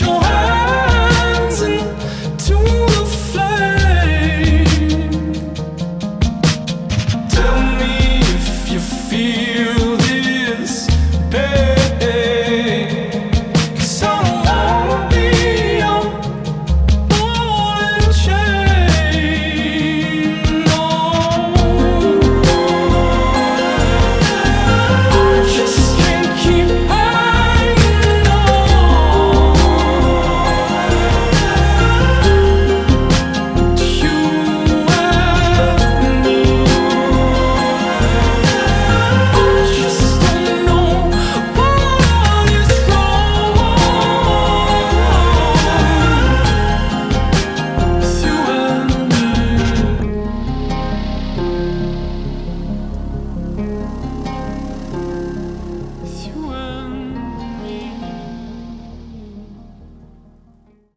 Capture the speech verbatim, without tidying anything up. your heart.